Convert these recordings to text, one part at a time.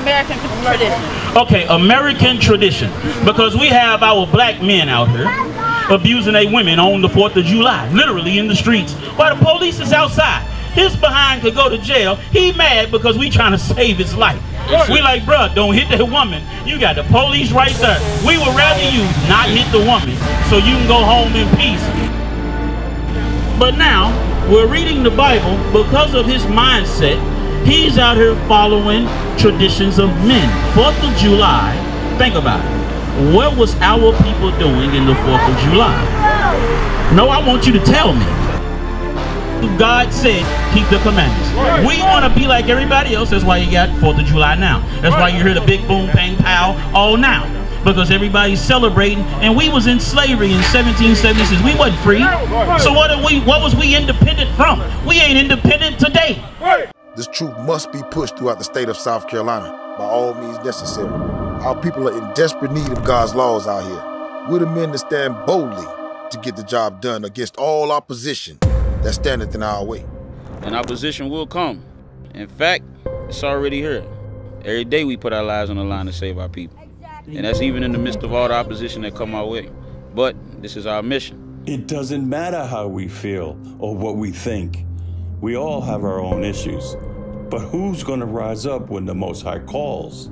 American tradition. Okay, American tradition. Because we have our black men out here abusing their women on the 4th of July, literally in the streets, while the police is outside. His behind could go to jail. He mad because we trying to save his life. We like, bruh, don't hit that woman. You got the police right there. We would rather you not hit the woman so you can go home in peace. But now, we're reading the Bible because of his mindset. He's out here following traditions of men. 4th of July, think about it. What was our people doing in the 4th of July? No, I want you to tell me. God said keep the commandments. We want to be like everybody else. That's why you got 4th of July now. That's why you hear the big boom, bang, pow all now, because everybody's celebrating. And we was in slavery in 1776. We wasn't free. So what was we independent from? We ain't independent today. This truth must be pushed throughout the state of South Carolina by all means necessary. Our people are in desperate need of God's laws out here. We're the men that stand boldly to get the job done against all opposition that standeth in our way. And opposition will come. In fact, it's already here. Every day we put our lives on the line to save our people. Exactly. And that's even in the midst of all the opposition that come our way. But this is our mission. It doesn't matter how we feel or what we think. We all have our own issues. But who's gonna rise up when the Most High calls?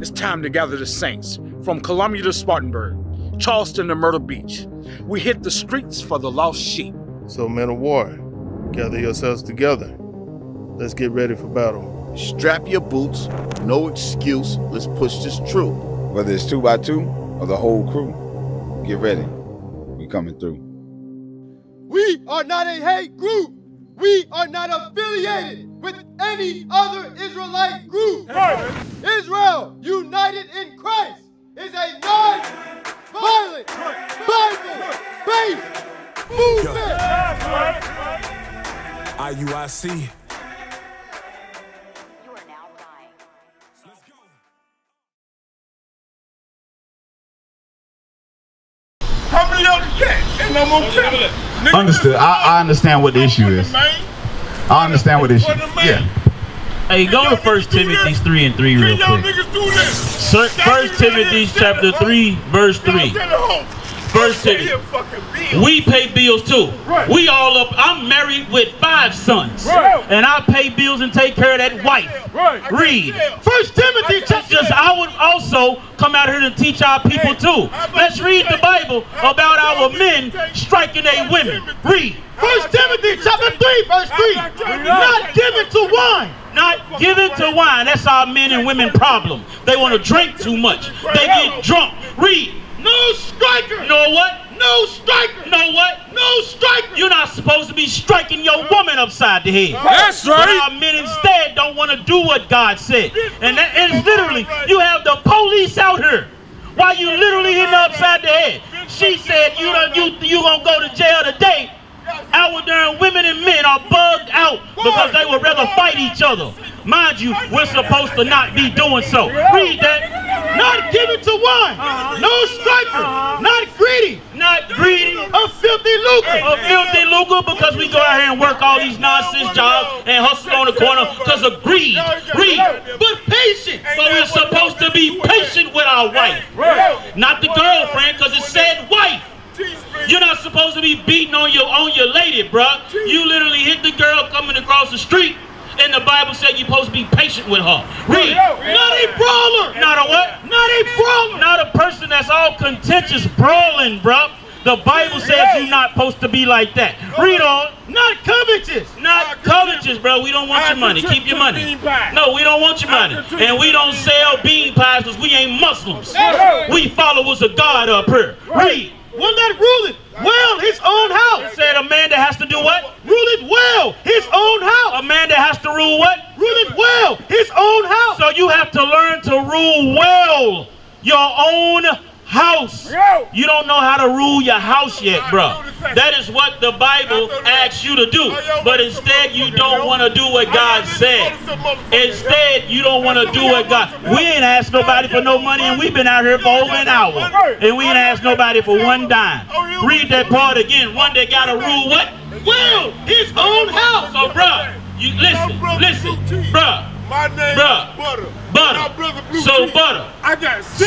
It's time to gather the saints from Columbia to Spartanburg, Charleston to Myrtle Beach. We hit the streets for the lost sheep. So, men of war, gather yourselves together. Let's get ready for battle. Strap your boots, no excuse. Let's push this troop. Whether it's 2x2 or the whole crew, get ready. We coming through. We are not a hate group. We are not affiliated with any other Israelite group. Hey. Israel, united in Christ, is a non-violent, Bible-based movement. IUIC. Understood. I understand what the issue is. I understand what the issue is. Yeah. Hey, go to 1 Timothy 3:3 real quick. 1 Timothy chapter 3, verse 3. First Timothy. We pay bills too. Right. We all up. I'm married with 5 sons, right, and I pay bills and take care of that wife. Right. Read 1 Timothy. Just I would also come out here to teach our people too. Let's read the Bible about our men striking their women. Read 1 Timothy 3:3. Not given to wine. Not given to wine. That's our men and women problem. They want to drink too much. They get drunk. Read. No striker. No what? No striker. No what? No striker. You're not supposed to be striking your woman upside the head. That's right. But our men instead don't want to do what God said. And that is literally, you have the police out here while you literally hitting her upside the head. She said, you gonna go to jail today. Our darn women and men are bugged out because they would rather fight each other. Mind you, we're supposed to not be doing so. Read that. Not given to wine, no striker, not greedy, of filthy lucre, because we go out here and work all these nonsense jobs and hustle on the corner because of greed. Greed, but patient. So we're supposed to be patient with our wife, not the girlfriend, because it said wife. You're not supposed to be beating on your lady, bruh. You literally hit the girl coming across the street. And the Bible said you're supposed to be patient with her. Read. Not a brawler. Not a what? Not a brawler. Not a person that's all contentious brawling, bruh. The Bible says you're not supposed to be like that. Read on. Not covetous. Not covetous, bro. We don't want your money. Keep your money. No, we don't want your money. And we don't sell bean pies because we ain't Muslims. We followers of God up here. Read. One that ruleth well his own house. It said a man that has to do what? Ruleth well his own house. A man that has to rule what? Ruleth well his own house. So you have to learn to rule well your own house. You don't know how to rule your house yet, bro. That is what the Bible asks you to do. But instead, you don't want to do what God said. Instead, you don't want to do what God... We ain't asked nobody for no money, and we've been out here for over an hour. And we ain't asked nobody for one dime. Read that part again. One that got to rule what? Well, his own house. So, bro, you listen, bruh. My name is Butter. My brother Blue Cheese. Butter. I got 7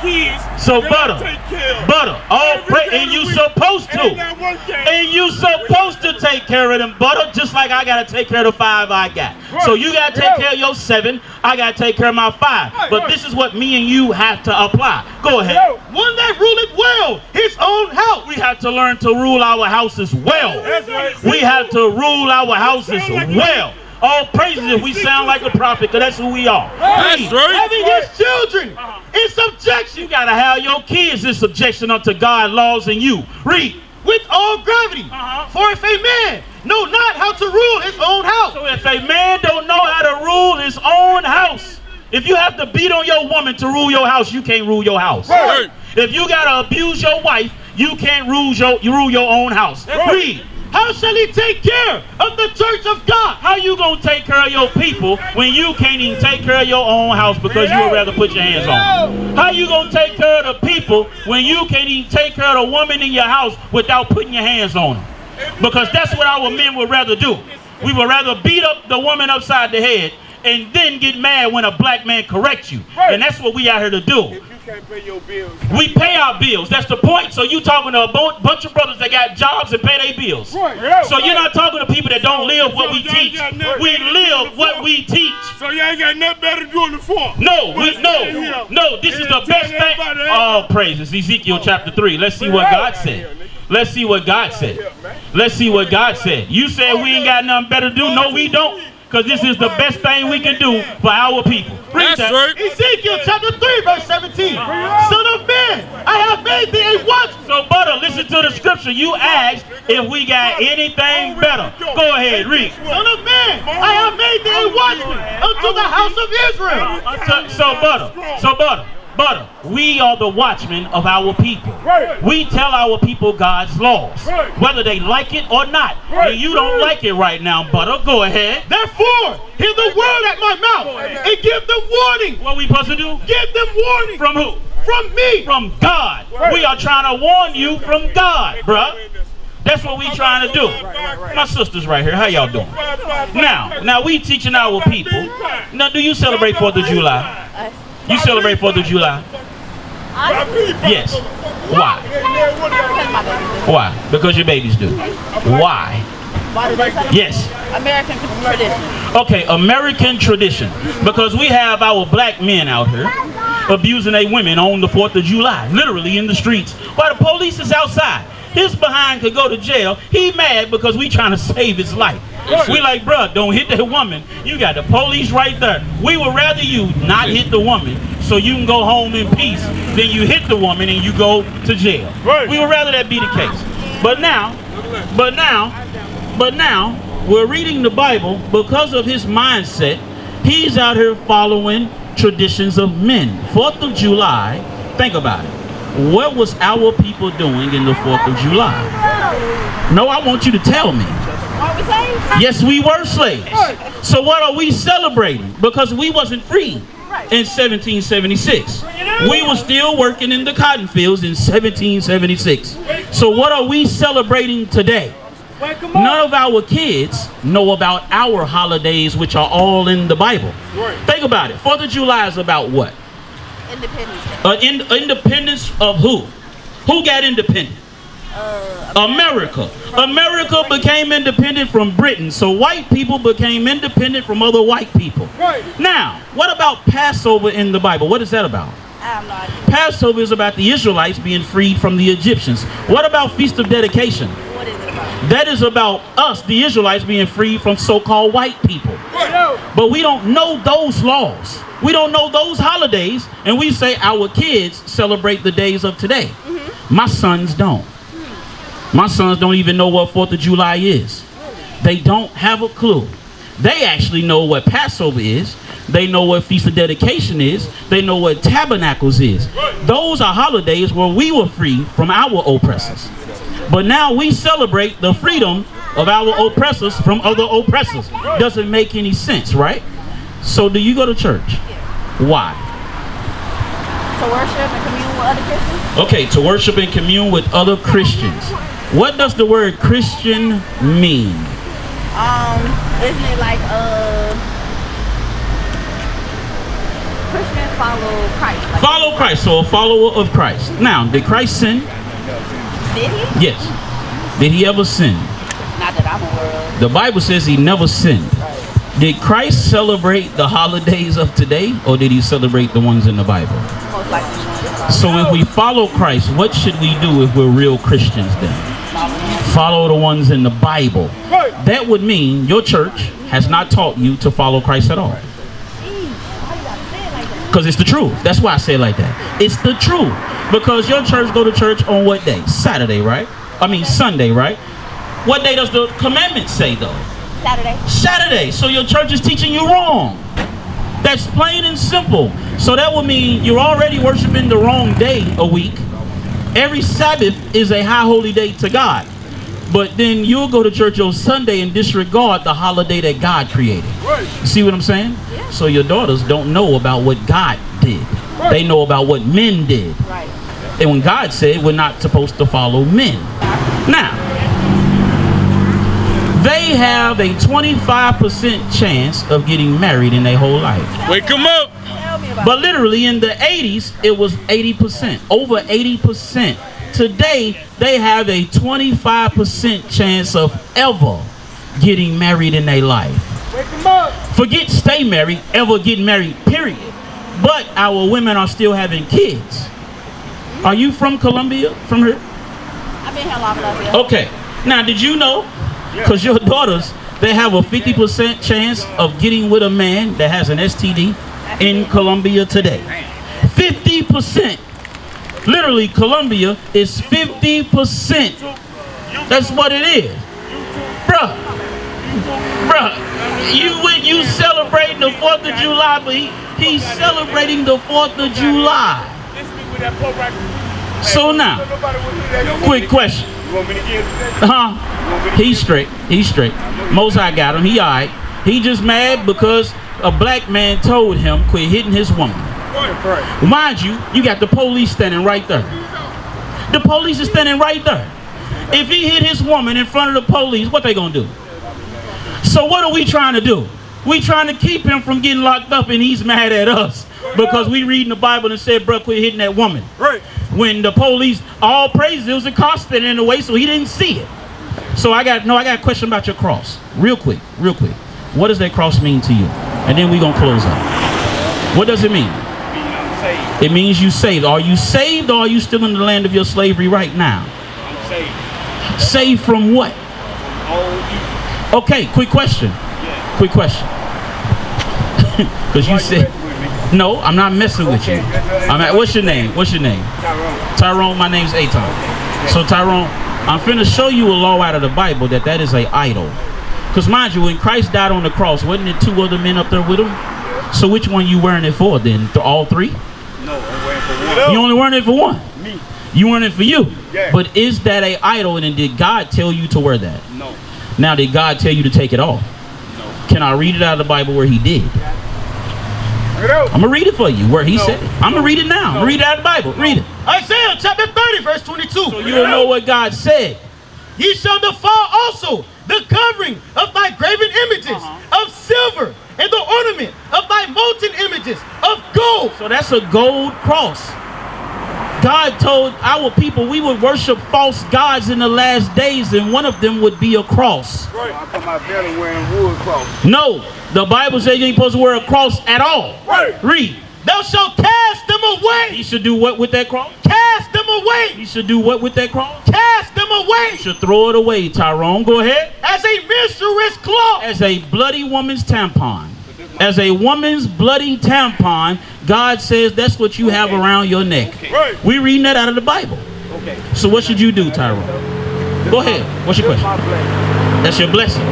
kids. So Butter. Take care of. Butter. All pray. And you supposed to. And you supposed to take care of them, Butter. Just like I gotta take care of the 5 I got. Right. So you gotta take care of your 7. I gotta take care of my 5. Right. But this is what me and you have to apply. Go ahead. Yo. One that ruleth well his own house. We have to learn to rule our houses well. That's right. We have to rule our houses well. All praises if we sound like a prophet, because that's who we are. That's right. Having his children in subjection. You got to have your kids in subjection unto God's laws and you. Read. With all gravity. For if a man know not how to rule his own house. So if a man don't know how to rule his own house, if you have to beat on your woman to rule your house, you can't rule your house. Right. If you got to abuse your wife, you can't rule your own house. Right. Read. How shall he take care of the church of God? How you gonna take care of your people when you can't even take care of your own house because you would rather put your hands on? How you gonna take care of the people when you can't even take care of the woman in your house without putting your hands on them? Because that's what our men would rather do. We would rather beat up the woman upside the head and then get mad when a black man corrects you. And that's what we out here to do. Can't pay your bills. We pay our bills. That's the point. So you talking to a bunch of brothers that got jobs and pay their bills. Right. So you're not talking to people that don't live what we teach. We live what we teach. So you ain't got nothing better to do on the floor. No. This is the best thing. All praises. Ezekiel chapter 3. Let's see what God said. Let's see what God said. Let's see what God said. You said we ain't got nothing better to do. No, we don't. Because this is the best thing we can do for our people. Read that. Right. Ezekiel chapter 3 verse 17. Son of man, I have made thee a watchman. So Butter, listen to the scripture. You asked if we got anything better. Go ahead, read. Son of man, I have made thee a watchman unto the house of Israel. So Butter, we are the watchmen of our people. We tell our people God's laws, whether they like it or not. And you don't like it right now, Butter. Go ahead. Therefore, hear the word at my mouth and give them warning. What we supposed to do? Give them warning. From who? From me. From God. We are trying to warn you from God, bruh. That's what we trying to do. My sister's right here. How y'all doing? Now we teaching our people. Now, do you celebrate 4th of July? You celebrate 4th of July? Yes. Why? Why? Because your babies do. Why? Yes. American tradition. Okay, American tradition. Because we have our black men out here abusing their women on the 4th of July, literally in the streets, while the police is outside. His behind could go to jail. He mad because we trying to save his life. We like, bruh, don't hit that woman. You got the police right there. We would rather you not hit the woman so you can go home in peace than you hit the woman and you go to jail. We would rather that be the case. But now, we're reading the Bible because of his mindset. He's out here following traditions of men. 4th of July, think about it. What was our people doing in the 4th of July? No, I want you to tell me. Yes, we were slaves. So what are we celebrating? Because we wasn't free in 1776. We were still working in the cotton fields in 1776. So what are we celebrating today? None of our kids know about our holidays, which are all in the Bible. Think about it. 4th of July is about what? Independence of who? Who got independent? America. America became independent from Britain, so white people became independent from other white people. Now, what about Passover in the Bible? What is that about? Passover is about the Israelites being freed from the Egyptians. What about Feast of Dedication? What is it about? That is about us, the Israelites, being freed from so-called white people. But we don't know those laws. We don't know those holidays, and we say our kids celebrate the days of today. My sons don't. My sons don't even know what 4th of July is. They don't have a clue. They actually know what Passover is. They know what Feast of Dedication is. They know what Tabernacles is. Those are holidays where we were free from our oppressors. But now we celebrate the freedom of our oppressors from other oppressors. Doesn't make any sense, right? So do you go to church? Why? To worship and commune with other Christians. Okay, to worship and commune with other Christians. What does the word Christian mean? Isn't it like follow Christ. Like follow Christ, so a follower of Christ. Now, did Christ sin? Did he? Yes. Did he ever sin? Not that I'm aware of. The Bible says he never sinned. Right. Did Christ celebrate the holidays of today, or did he celebrate the ones in the Bible? Most likely. So if we follow Christ, what should we do if we're real Christians then? Follow the ones in the Bible. That would mean your church has not taught you to follow Christ at all. Because it's the truth. That's why I say it like that. It's the truth. Because your church go to church on what day? Saturday, right? I mean Sunday, right? What day does the commandment say though? Saturday. Saturday. So your church is teaching you wrong. That's plain and simple. So that would mean you're already worshiping the wrong day a week. Every Sabbath is a high holy day to God. But then you'll go to church on Sunday and disregard the holiday that God created. Right. See what I'm saying? Yeah. So your daughters don't know about what God did. Right. They know about what men did. Right. And when God said we're not supposed to follow men. Now, they have a 25% chance of getting married in their whole life. Wake them up! But literally in the 80s, it was 80%, over 80%. Today, they have a 25% chance of ever getting married in their life. Wake them up! Forget stay married, ever get married, period. But our women are still having kids. Are you from Colombia? From here? I've been here long enough. Okay. Now, did you know? Because your daughters, they have a 50% chance of getting with a man that has an STD in Colombia today. 50%. Literally, Colombia is 50%. That's what it is. Bruh. Bruh. You celebrating the 4th of July, but he's celebrating the 4th of July. So now, quick question. He's straight. He's straight. Most High got him. He alright. He just mad because a black man told him quit hitting his woman. Mind you, you got the police standing right there. The police is standing right there. If he hit his woman in front of the police, what they gonna do? So what are we trying to do? We trying to keep him from getting locked up, and he's mad at us because we reading the Bible and said, "Bro, quit hitting that woman." Right. When the police, all praise, it was accosted in a way, so he didn't see it. So I got a question about your cross. Real quick. What does that cross mean to you? And then we're going to close up. What does it mean? It means you saved. Are you saved, or are you still in the land of your slavery right now? I'm saved. Saved from what? Okay, quick question. Yeah. Quick question. Because you said... No, I'm not messing with you. I'm at, what's your name? What's your name? Tyrone. Tyrone, my name's Aton. So Tyrone, I'm finna show you a law out of the Bible that is a idol. Because mind you, when Christ died on the cross, wasn't it two other men up there with him? So which one you wearing it for then? All three? No, I'm wearing it for one. You only wearing it for one? Me. You wearing it for you? Yeah. But is that a idol, and then did God tell you to wear that? No. Now did God tell you to take it off? No. Can I read it out of the Bible where he did? I'm going to read it for you where he said it. I'm going to read it now. I'm going to read it out of the Bible. Read it. Isaiah chapter 30 verse 22. So you don't know what God said. Ye shall defile also the covering of thy graven images of silver, and the ornament of thy molten images of gold. So that's a gold cross. God told our people we would worship false gods in the last days, and one of them would be a cross. Right. No, the Bible says you ain't supposed to wear a cross at all. Right. Read. Thou shalt cast them away. He should do what with that cross? Cast them away. He should do what with that cross? Cast them away. He should throw it away, Tyrone. Go ahead. As a menstruous cloth. As a bloody woman's tampon. As a woman's bloody tampon, God says that's what you have around your neck. Okay. We reading that out of the Bible. Okay. So what should you do, Tyrone? Go ahead. What's your question? That's your blessing.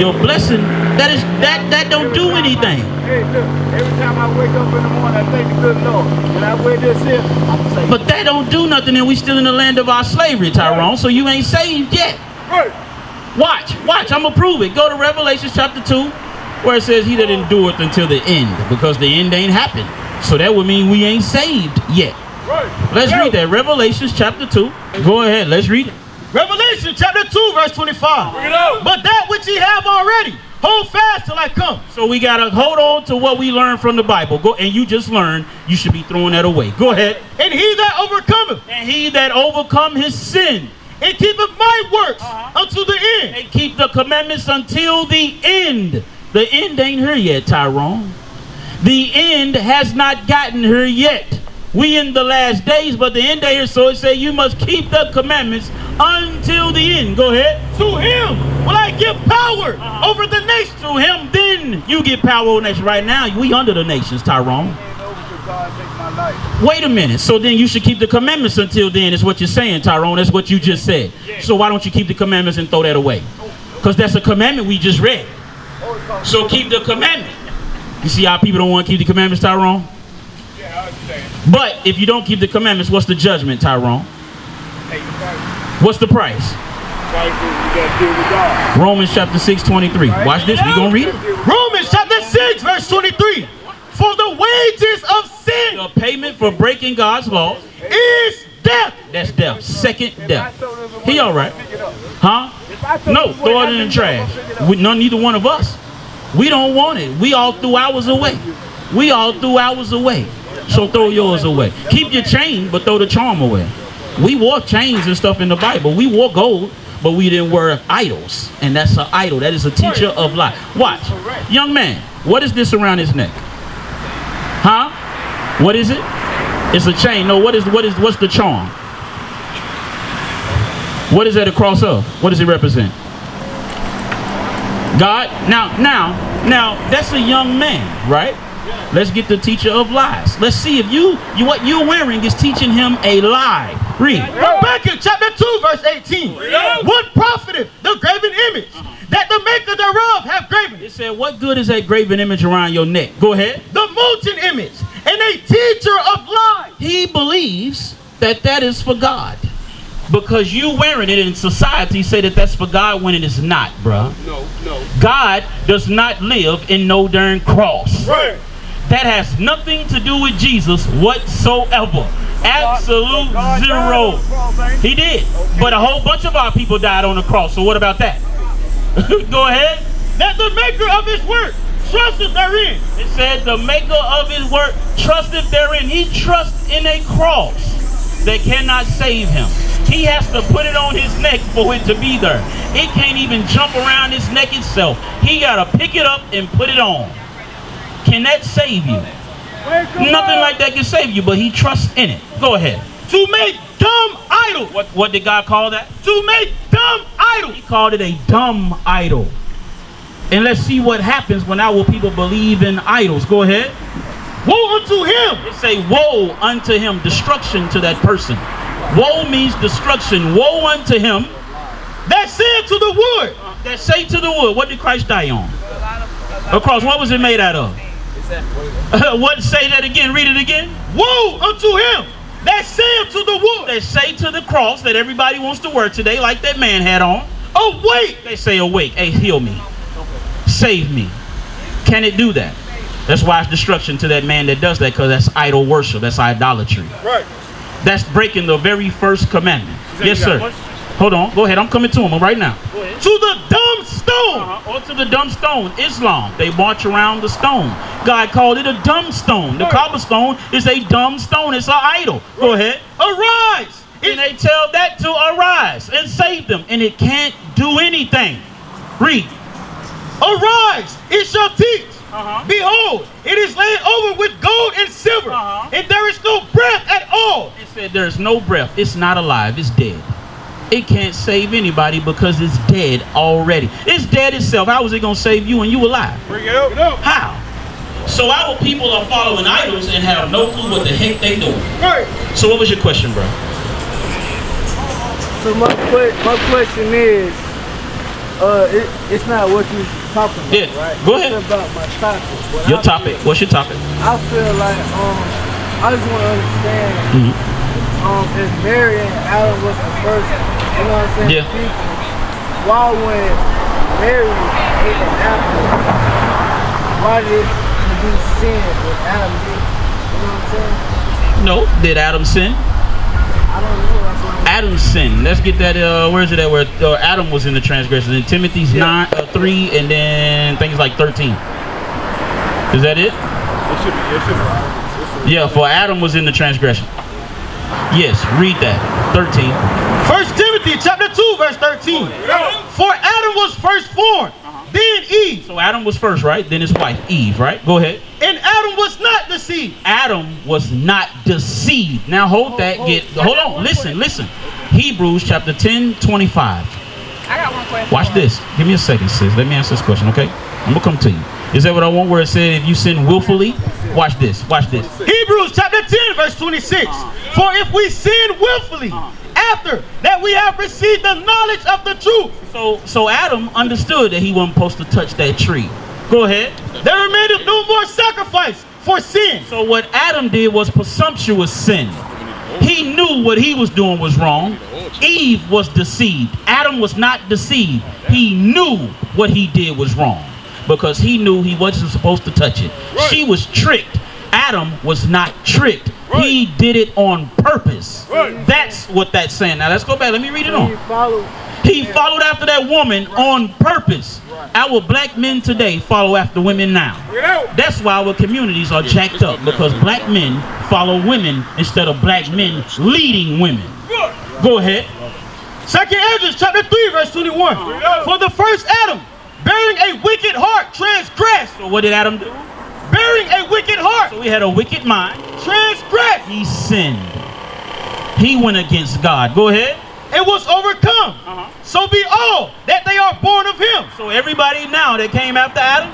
Your blessing, that don't do anything. Hey, look, every time I wake up in the morning, I thank the good Lord. When I wear this here, I'm saved. But that don't do nothing, and we still in the land of our slavery, Tyrone. So you ain't saved yet. Watch. I'm going to prove it. Go to Revelation chapter 2. Where it says he that endureth until the end, because the end ain't happened. So that would mean we ain't saved yet. Let's read that. Revelation chapter 2. Go ahead. Let's read it. Revelation chapter 2 verse 25. But that which ye have already Hold fast till I come. So we got to hold on to what we learned from the Bible. Go, and you just learned you should be throwing that away. Go ahead. And he that overcometh. And he that overcome his sin. And keepeth my works unto the end. And keep the commandments until the end. The end ain't here yet, Tyrone. The end has not gotten here yet. We in the last days, but the end day is, so it says you must keep the commandments until the end. Go ahead. To him will I give power over the nations. To him then you get power over the nations. Right now we under the nations, Tyrone. Wait a minute. So then you should keep the commandments until then is what you're saying, Tyrone. That's what you just said. Yeah. So why don't you keep the commandments and throw that away? Because that's a commandment we just read. So keep the commandment. You see how people don't want to keep the commandments, Tyrone? Yeah, I understand. But if you don't keep the commandments, what's the judgment, Tyrone? What's the price? Romans chapter 6:23. Watch this. We're going to read it. Romans chapter 6, verse 23. For the wages of sin, the payment for breaking God's law, is death. That's death. Second death. He all right? Huh? No, throw it in the trash. Neither one of us. We don't want it. We all threw ours away. We all threw ours away. So throw yours away. Keep your chain, but throw the charm away. We wore chains and stuff in the Bible. We wore gold, but we didn't wear idols. And that's an idol. That is a teacher of lie. Watch. Young man, what is this around his neck? Huh? What is it? It's a chain. No, what's the charm? What is that a cross of? What does it represent? God. Now, that's a young man, right? Let's get the teacher of lies. Let's see if you what you're wearing is teaching him a lie. Read. Rebecca chapter 2 verse 18. What profiteth the graven image that the maker thereof have graven? It said, what good is that graven image around your neck? Go ahead. The molten image and a teacher of lies. He believes that that is for God. Because you wearing it in society say that that's for God when it is not, bruh. No, no. God does not live in no darn cross. Right. That has nothing to do with Jesus whatsoever. Absolute zero. He did. But a whole bunch of our people died on the cross. So what about that? Go ahead. That the maker of his work trusteth therein. It said the maker of his work trusteth therein. He trusts in a cross that cannot save him. He has to put it on his neck for it to be there. It can't even jump around his neck itself. He got to pick it up and put it on. Can that save you? Nothing like that can save you, but he trusts in it. Go ahead. To make dumb idol. What did God call that? To make dumb idol. He called it a dumb idol. And let's see what happens when our people believe in idols. Go ahead. Woe unto him. It say woe unto him. Destruction to that person. Woe means destruction. Woe unto him that said to the wood. That say to the wood. What did Christ die on? A cross. What was it made out of? What? Say that again. Read it again. Woe unto him that said to the wood. That say to the cross that everybody wants to wear today, like that man had on. Awake. They say awake. Hey, heal me. Save me. Can it do that? That's why it's destruction to that man that does that, because that's idol worship. That's idolatry. Right. That's breaking the very first commandment. Yes, sir. Hold on. Go ahead. I'm coming to him right now. Go ahead. To the dumb stone. Or to the dumb stone. Islam. They march around the stone. God called it a dumb stone. The cobblestone is a dumb stone. It's an idol. Go ahead. Arise. And they tell that to arise and save them. And it can't do anything. Read. Arise. It shall teach. Behold, it is laid over with gold and silver, and there is no breath at all. It said there is no breath. It's not alive. It's dead. It can't save anybody because it's dead already. It's dead itself. How is it going to save you when you alive? Bring it up. How? So our people are following idols and have no clue what the heck they doing. Right. So what was your question, bro? So my question is, it's not what you talking about, right? Go ahead. It's about my topic. What's your topic? I feel like I just want to understand if Mary and Adam was the first, you know what I'm saying? Yeah. People, why when Mary ate an apple, why did he sin? Did Adam do? You know what I'm saying? No, did Adam sin? Adam's sin. Let's get that. Where is it at? Where Adam was in the transgression in Timothy's 9:3, and then things like 13. Is that it? It should be. Yeah, for Adam was in the transgression. Yes, read that. 13. 1 Timothy 2:13. For Adam was first formed, then Eve. So Adam was first, right? Then his wife, Eve, right? Go ahead. And Adam was not deceived. Adam was not deceived. Now hold on. Listen. Hebrews chapter 10:25. I got one question. Watch this. Give me a second, sis. Let me answer this question, okay? I'm gonna come to you. Is that what I want, where it said if you sin willfully? Watch this, watch this. Hebrews chapter 10:26. For if we sin willfully, after that we have received the knowledge of the truth. So Adam understood that he wasn't supposed to touch that tree. Go ahead. There remaineth no more sacrifice for sin. So what Adam did was presumptuous sin. He knew what he was doing was wrong. Eve was deceived. Adam was not deceived. He knew what he did was wrong, because he knew he wasn't supposed to touch it. Right. She was tricked. Adam was not tricked. Right. He did it on purpose. Right. That's what that's saying. Now let's go back. Let me read it on. He followed after that woman on purpose. Right. Our black men today follow after women now. That's why our communities are jacked up, because black men follow women instead of black men leading women. Right. Go ahead. 2 Ezra 3:21. For the first Adam, bearing a wicked heart, transgressed. So what did Adam do? Bearing a wicked heart. So he had a wicked mind. Transgressed. He sinned. He went against God. Go ahead. And was overcome. So be all that they are born of him. So everybody now that came after Adam.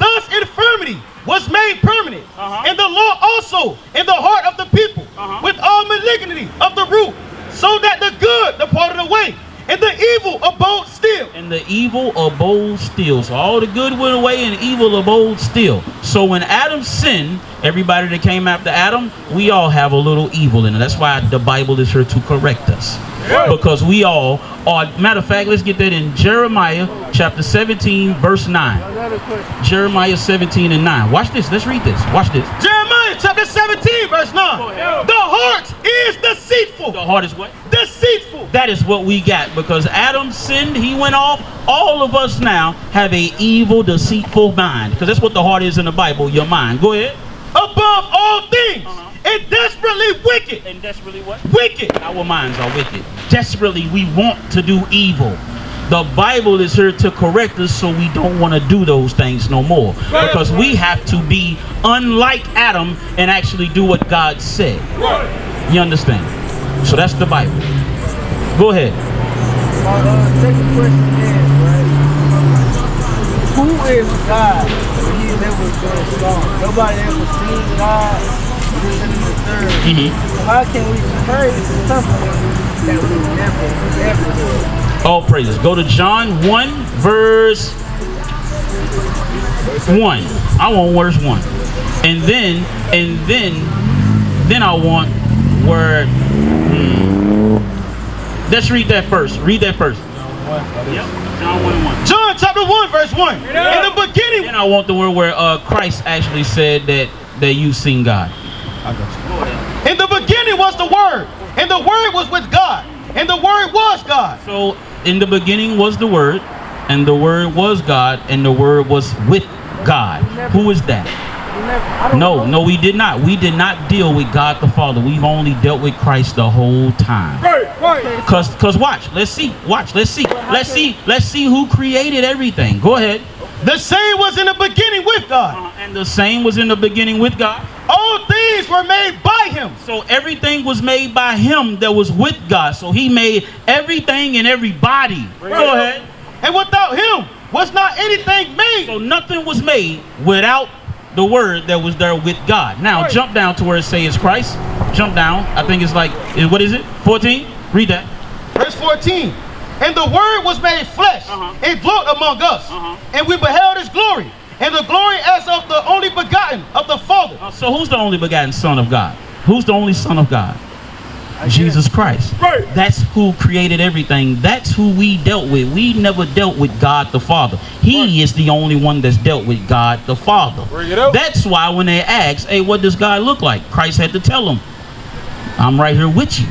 Thus infirmity was made permanent. And the law also in the heart of the people. With all malignity of the root. So that the good departed away. And the evil abode still. And the evil abode still. So all the good went away and evil abode still. So when Adam sinned, everybody that came after Adam, we all have a little evil in it. That's why the Bible is here to correct us. Because we all are. Matter of fact, let's get that in Jeremiah chapter 17:9. Jeremiah 17:9. Watch this. Let's read this. Watch this. Jeremiah chapter 17:9. The heart is deceitful. The heart is what? Deceitful. That is what we got, because Adam sinned. He went off. All of us now have a evil, deceitful mind, because that's what the heart is in the Bible. Your mind. Go ahead. Above all things. And desperately wicked. And desperately what? Wicked. Our minds are wicked. Desperately we want to do evil. The Bible is here to correct us, so we don't want to do those things no more. Because we have to be unlike Adam and actually do what God said. You understand? So that's the Bible. Go ahead. Second question is, who is God? He never done wrong. Nobody ever seen God. How can we praise something that we never do? All praises. Go to John 1:1. I want verse 1, and then I want word. Let's read that first. Read that first. John 1:1. John chapter 1:1. In the beginning. And I want the word where Christ actually said that you've seen God. In the beginning was the Word, and the Word was with God, and the Word was God. So in the beginning was the Word, and the Word was God, and the Word was with God. Who is that? No, we did not. We did not deal with God the Father. We've only dealt with Christ the whole time. Cause watch, let's see. Watch, let's see who created everything. Go ahead. The same was in the beginning with God. And the same was in the beginning with God. All things were made by him. So everything was made by him that was with God. So he made everything and everybody. Go ahead. And without him was not anything made. So nothing was made without the word that was there with God. Now jump down to where it says Christ. Jump down. I think it's like, what is it? 14? Read that. Verse 14. And the word was made flesh and dwelt among us. And we beheld his glory. And the glory as of the only begotten of the Father. So who's the only begotten Son of God? Who's the only Son of God? Jesus Christ. That's who created everything. That's who we dealt with. We never dealt with God the Father. He is the only one that's dealt with God the Father. That's why when they ask, hey, what does God look like? Christ had to tell them, I'm right here with you.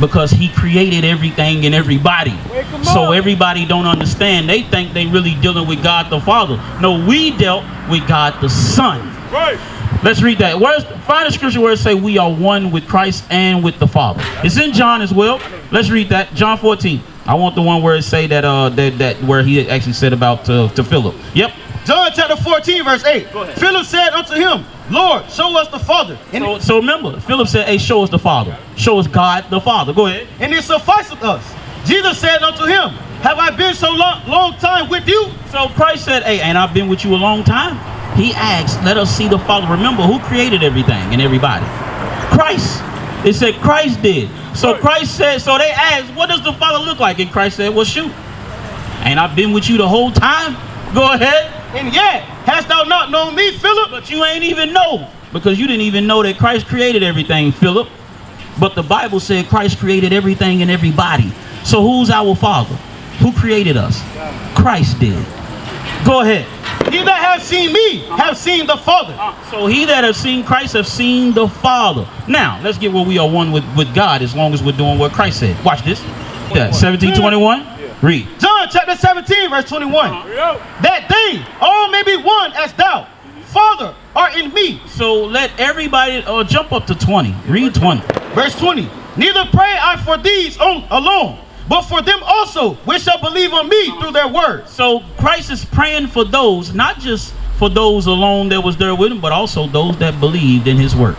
because he created everything and everybody. So everybody don't understand. They think they really dealing with God the Father. No, we dealt with God the Son. Right. Let's read that. Find a scripture where it says we are one with Christ and with the Father. It's in John as well. Let's read that. John 14. I want the one where it say that where he actually said about to Philip. Yep. John chapter 14 verse 8. Philip said unto him, Lord, show us the Father. So remember, Philip said, hey, show us the Father. Show us God the Father. Go ahead. And it sufficeth us. Jesus said unto him, have I been so long time with you? So Christ said, hey, ain't I been with you a long time? He asked, let us see the Father. Remember, who created everything and everybody? Christ. It said Christ did. So Christ said, so they asked, what does the Father look like? And Christ said, well, shoot, ain't I been with you the whole time? Go ahead. And yet, hast thou not known me, Philip? But you ain't even know, because you didn't even know that Christ created everything, Philip. But the Bible said Christ created everything and everybody. So who's our Father? Who created us? Christ did. Go ahead. He that have seen me have seen the Father. So he that have seen Christ have seen the Father. Now, let's get where we are one with God, as long as we're doing what Christ said. Watch this. 17:21. Read. John chapter 17 verse 21. That they all may be one as thou, Father, art in me. So let everybody jump up to 20. Read 20. Verse 20. Neither pray I for these alone, but for them also which shall believe on me through their word. So Christ is praying for those, not just for those alone that was there with him, but also those that believed in his work.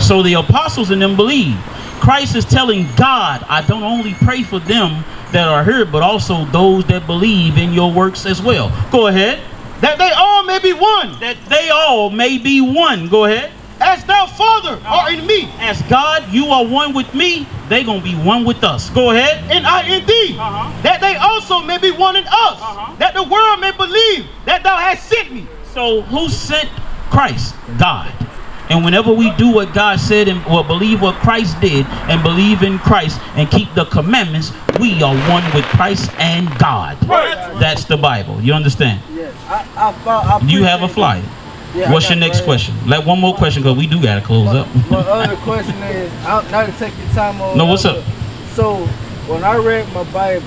So the apostles and them believed. Christ is telling God, I don't only pray for them that are here, but also those that believe in your works as well. Go ahead. That they all may be one. That they all may be one. Go ahead. As thou, Father, art in me. As God, you are one with me, they gonna be one with us. Go ahead. And I in thee, that they also may be one in us, that the world may believe that thou hast sent me. So who sent Christ? God. And whenever we do what God said and or believe what Christ did and believe in Christ and keep the commandments, we are one with Christ and God. Right. That's the Bible. You understand? Yes. I you have a flyer. Yeah, what's your next question? Like one more question, because we do got to close up. My other question is, not to take your time on. No, what's up? So when I read my Bible,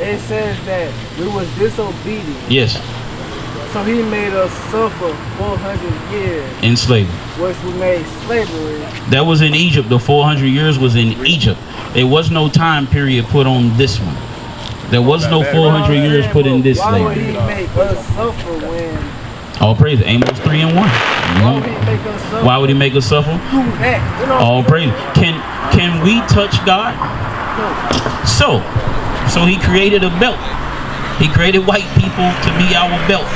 it says that we was disobedient. Yes. So he made us suffer 400 years in slavery, which we made slavery. That was in Egypt. The 400 years was in Egypt. There was no time period put on this one. There was no 400 years put in this slavery. Why would he make us suffer when? All praise. Amos 3:1. Why would he make us suffer? Why would he make us suffer? All praise. Can we touch God? So he created a belt. He created white people to be our belt.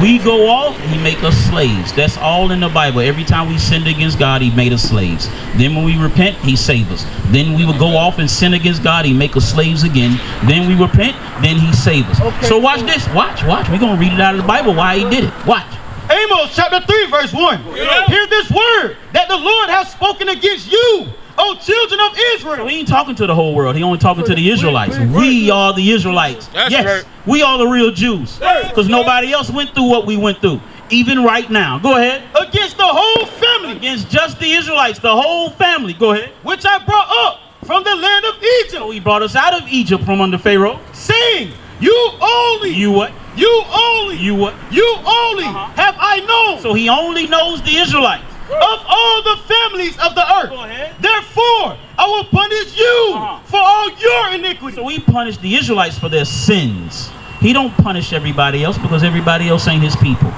We go off, he make us slaves. That's all in the Bible. Every time we sinned against God, he made us slaves. Then when we repent, he saved us. Then we would go off and sin against God, he make us slaves again. Then we repent, then he saved us. Okay, so watch this. Watch. We're going to read it out of the Bible why he did it. Watch. Amos chapter 3 verse 1. Yeah. Hear this word that the Lord has spoken against you, O children of Israel. So he ain't talking to the whole world. He only talking to the Israelites. We are the Israelites. Yes, we are the real Jews. Because nobody else went through what we went through. Even right now. Go ahead. Against the whole family. Against just the Israelites. The whole family. Go ahead. Which I brought up from the land of Egypt. So he brought us out of Egypt from under Pharaoh. Saying, you only. You what? You only. You what? You only have I known. So he only knows the Israelites. Of all the families of the earth. Therefore, I will punish you for all your iniquity. So he punished the Israelites for their sins. He don't punish everybody else because everybody else ain't his people.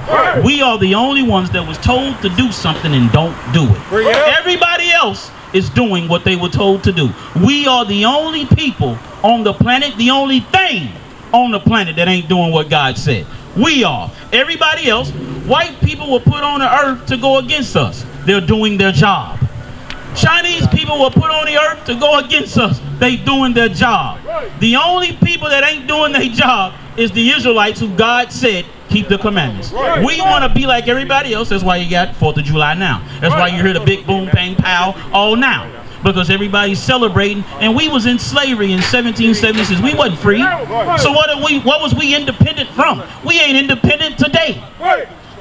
We are the only ones that was told to do something and don't do it. Everybody else is doing what they were told to do. We are the only people on the planet, the only thing on the planet that ain't doing what God said. We are. Everybody else, white people were put on the earth to go against us. They're doing their job. Chinese people were put on the earth to go against us. They doing their job. The only people that ain't doing their job is the Israelites, who God said keep the commandments. We want to be like everybody else. That's why you got 4th of July now. That's why you hear the big boom, bang, pow all now. Because everybody's celebrating, and we was in slavery in 1776. We wasn't free. So what was we independent from? We ain't independent today.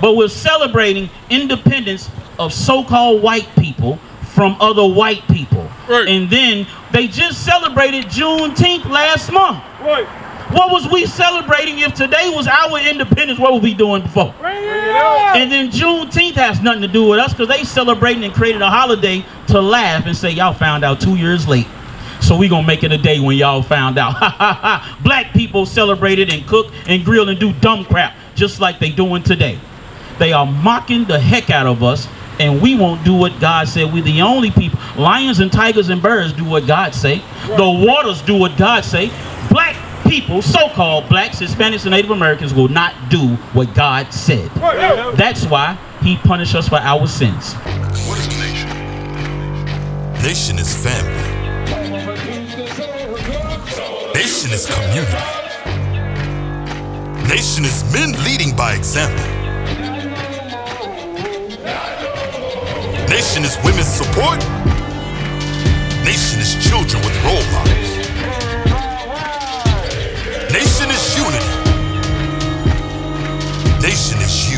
But we're celebrating independence of so-called white people from other white people. Right. And then they just celebrated Juneteenth last month. Right. What was we celebrating if today was our independence? What were we doing before? Right. And then Juneteenth has nothing to do with us because they celebrating and created a holiday to laugh and say, y'all found out 2 years late. So we gonna make it a day when y'all found out. Ha ha ha. Black people celebrated and cook and grill and do dumb crap just like they doing today. They are mocking the heck out of us, and we won't do what God said. We're the only people. Lions and tigers and birds do what God say. The waters do what God say. Black people, so-called blacks, Hispanics, and Native Americans will not do what God said. That's why he punished us for our sins. What is nation? Nation is family. Nation is community. Nation is men leading by example. Nation is women's support. Nation is children with role models. Nation is unity. Nation is